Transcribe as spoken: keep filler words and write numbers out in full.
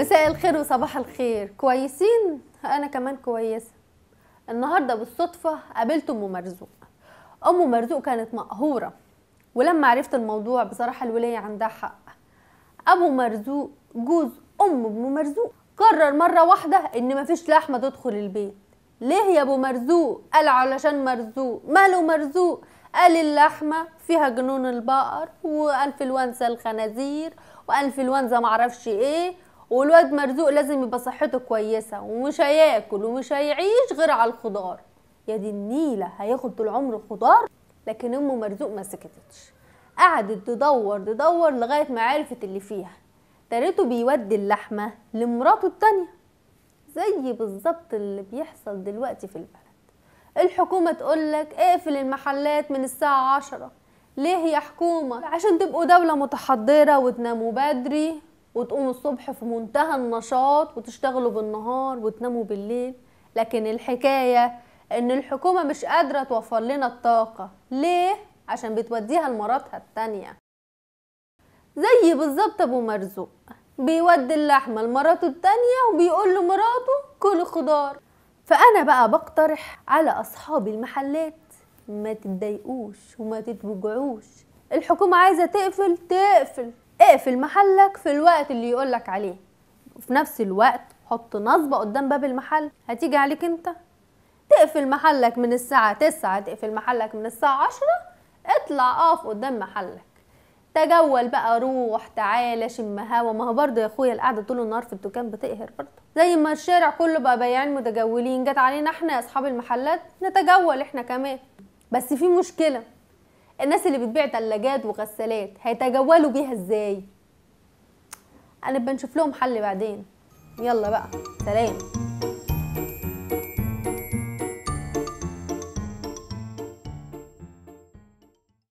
مساء الخير وصباح الخير، كويسين؟ انا كمان كويسه. النهارده بالصدفه قابلت ام مرزوق. ام مرزوق كانت مقهوره، ولما عرفت الموضوع بصراحه الوليه عندها حق. ابو مرزوق جوز ام ام مرزوق قرر مره واحده ان مفيش لحمه تدخل البيت. ليه يا ابو مرزوق؟ قال علشان مرزوق. ماله مرزوق؟ قال اللحمه فيها جنون البقر وانفلونزا الخنازير وانفلونزا معرفش ايه، والواد مرزوق لازم يبقى صحته كويسه ومش هياكل ومش هيعيش غير على الخضار. يا دي النيله، هياخد طول عمره خضار؟ لكن ام مرزوق ما سكتتش، قعدت تدور تدور لغايه ما عرفت اللي فيها. تريته بيودي اللحمه لمراته التانيه، زي بالظبط اللي بيحصل دلوقتي في البلد. الحكومه تقولك اقفل المحلات من الساعه عشرة. ليه يا حكومه؟ عشان تبقوا دوله متحضره وتناموا بدري وتقوموا الصبح في منتهى النشاط وتشتغلوا بالنهار وتناموا بالليل. لكن الحكايه ان الحكومه مش قادره توفر لنا الطاقه. ليه؟ عشان بتوديها لمراتها التانيه، زي بالظبط ابو مرزوق بيودي اللحمه لمراته التانيه وبيقول لمراته كل خضار. فانا بقى بقترح على اصحاب المحلات ما تتضايقوش وما تتوجعوش. الحكومه عايزه تقفل تقفل، اقفل محلك في الوقت اللي يقولك عليه، وفي نفس الوقت حط نصبه قدام باب المحل. هتيجي عليك انت تقفل محلك من الساعه تسعة، تقفل محلك من الساعه عشرة، اطلع اقف قدام محلك، تجول بقى، روح تعالى شم هوا. ما هو برضه يا اخويا القعده طول النهار في الدكان بتقهر برضه، زي ما الشارع كله بقى بياعين متجولين. جت علينا احنا اصحاب المحلات نتجول احنا كمان. بس في مشكله، الناس اللي بتبيع تلاجات وغسالات هيتجولوا بيها ازاي؟ انا بنشوف لهم حل بعدين. يلا بقى، سلام.